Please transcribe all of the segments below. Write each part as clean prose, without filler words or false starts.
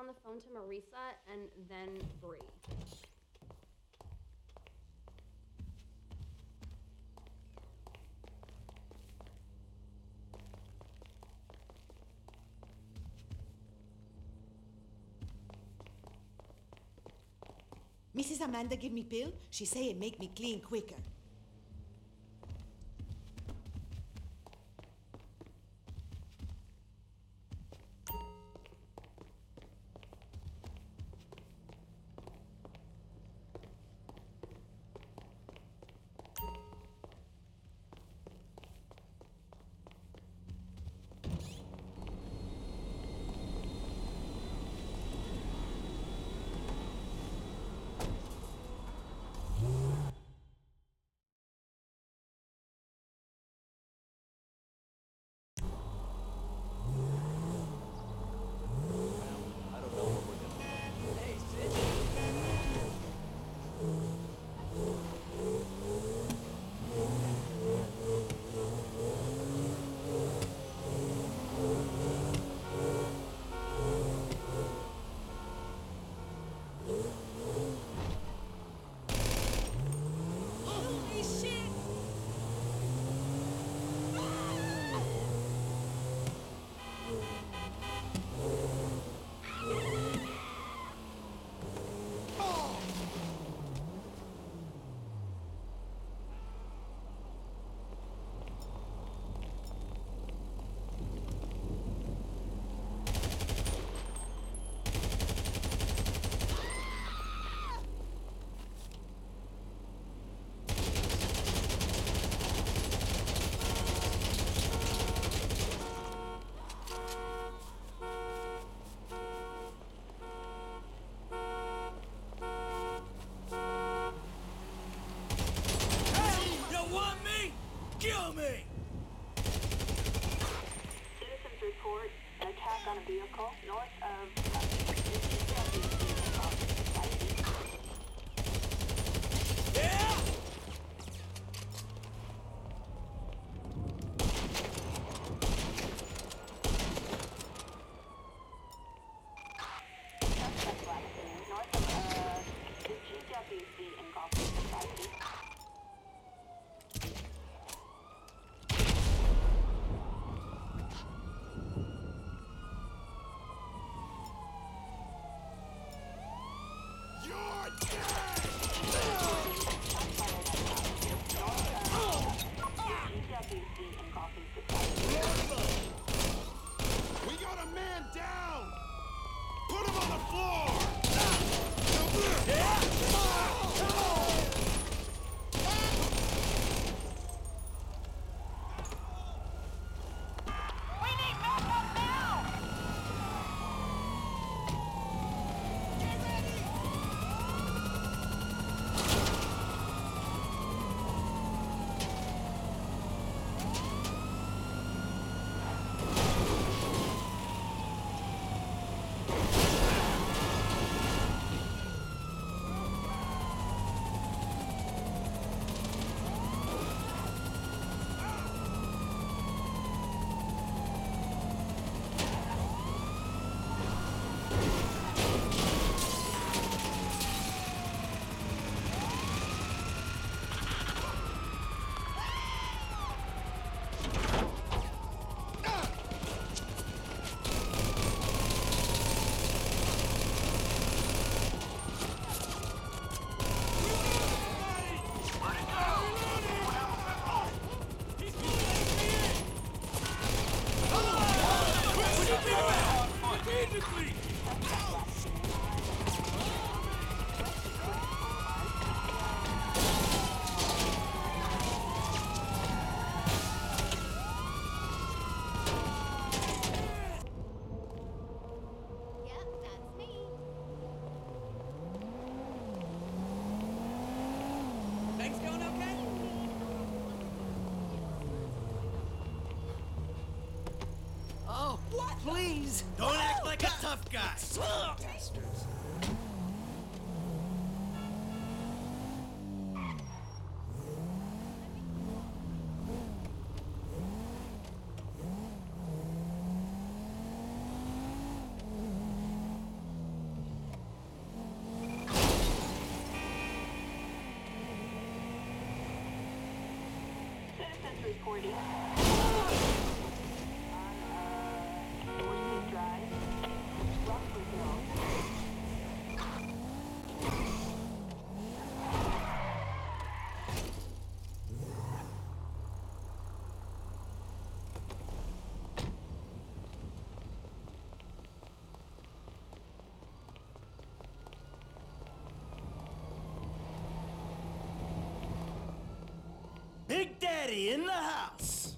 on the phone to Marisa and then Bree. Mrs. Amanda give me pill. She say it make me clean quicker. Kill me! Citizens report an attack on a vehicle north of... Yeah! Please! Don't act like a tough guy! Bastards. Big Daddy in the house!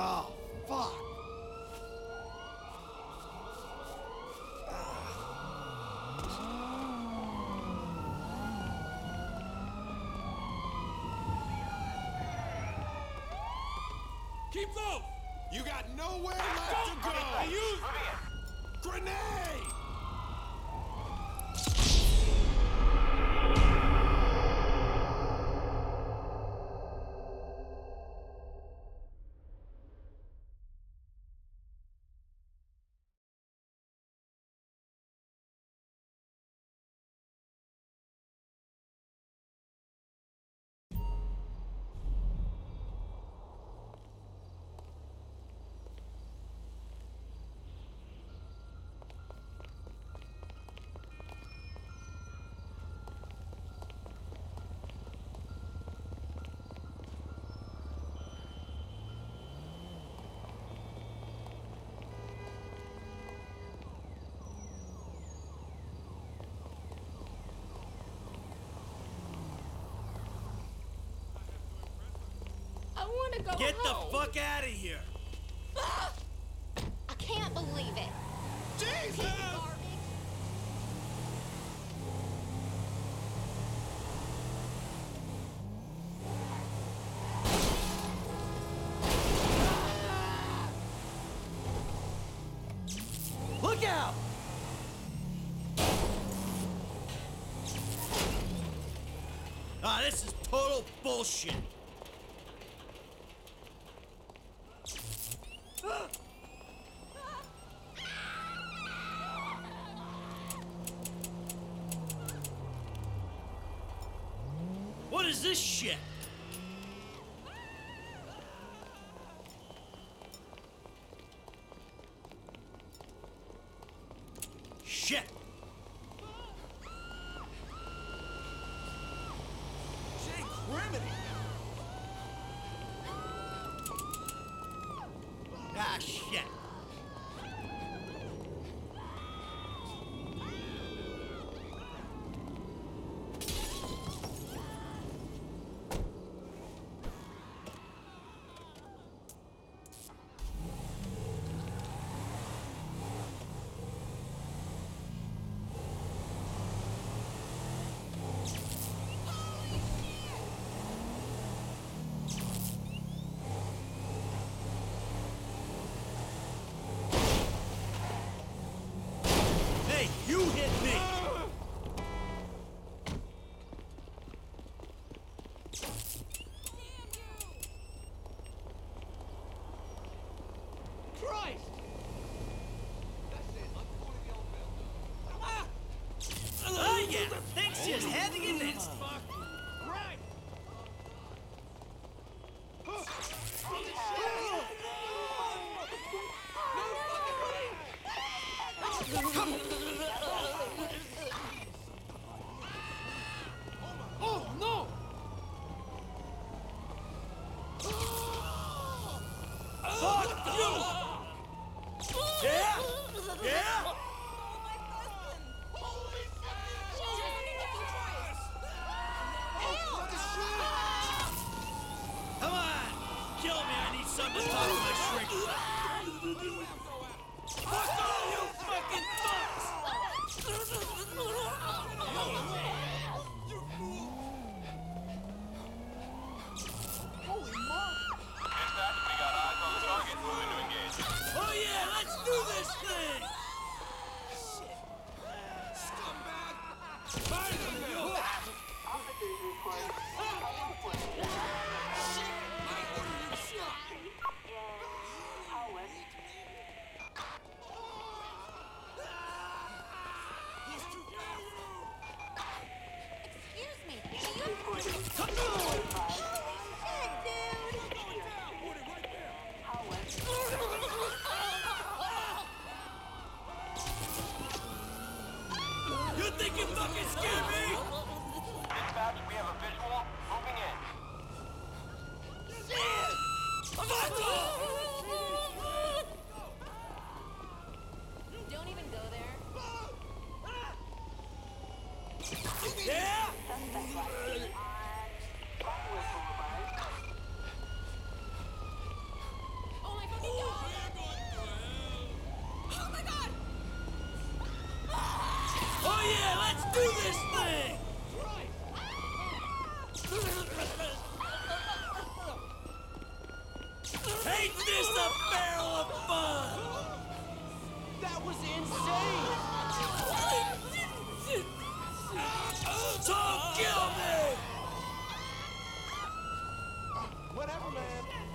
Oh, fuck! Keep low! You got nowhere left to go! I use it! Grenade! I want to go home. Get the fuck out of here! I can't believe it. Jesus! Look out! Ah, this is total bullshit. What is this shit? Shit. Jake Remedy. Ah, shit. You hit me! Christ! That's it, I'm going to the old building. Oh yeah! Thanks just having it next. Something to talk to the shrink. Fuck all you fucking fucks! You fool! Holy moly! Dispatch, we got eyes on the target. Moving to engage. Oh yeah, let's do this thing! Whatever, man.